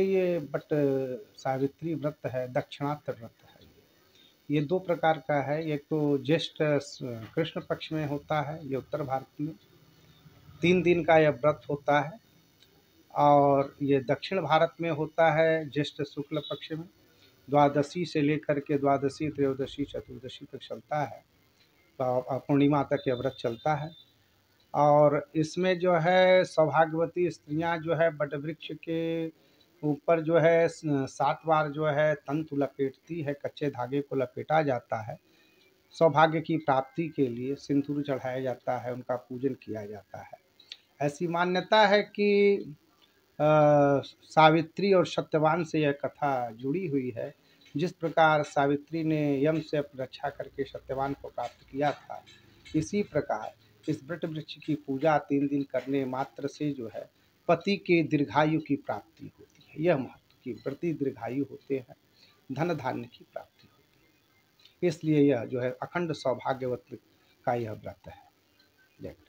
ये वट सावित्री व्रत है, दक्षिणात्य व्रत है। ये दो प्रकार का है, एक तो ज्येष्ठ कृष्ण पक्ष में होता है, ये उत्तर भारत में 3 दिन का यह व्रत होता है, और ये दक्षिण भारत में होता है ज्येष्ठ शुक्ल पक्ष में, द्वादशी से लेकर के द्वादशी, त्रयोदशी, चतुर्दशी तक चलता है, तो पूर्णिमा तक यह व्रत चलता है। और इसमें जो है सौभाग्यवती स्त्रियां जो है वटवृक्ष के ऊपर जो है 7 बार जो है तंतु लपेटती है, कच्चे धागे को लपेटा जाता है सौभाग्य की प्राप्ति के लिए, सिंदूर चढ़ाया जाता है, उनका पूजन किया जाता है। ऐसी मान्यता है कि सावित्री और सत्यवान से यह कथा जुड़ी हुई है। जिस प्रकार सावित्री ने यम से रक्षा करके सत्यवान को प्राप्त किया था, इसी प्रकार इस वट वृक्ष की पूजा 3 दिन करने मात्र से जो है पति के दीर्घायु की प्राप्ति होती है। यह महत्व की प्रति दीर्घायु होते हैं, धन धान्य की प्राप्ति होती है, इसलिए यह जो है अखंड सौभाग्यवत का यह व्रत है। जय।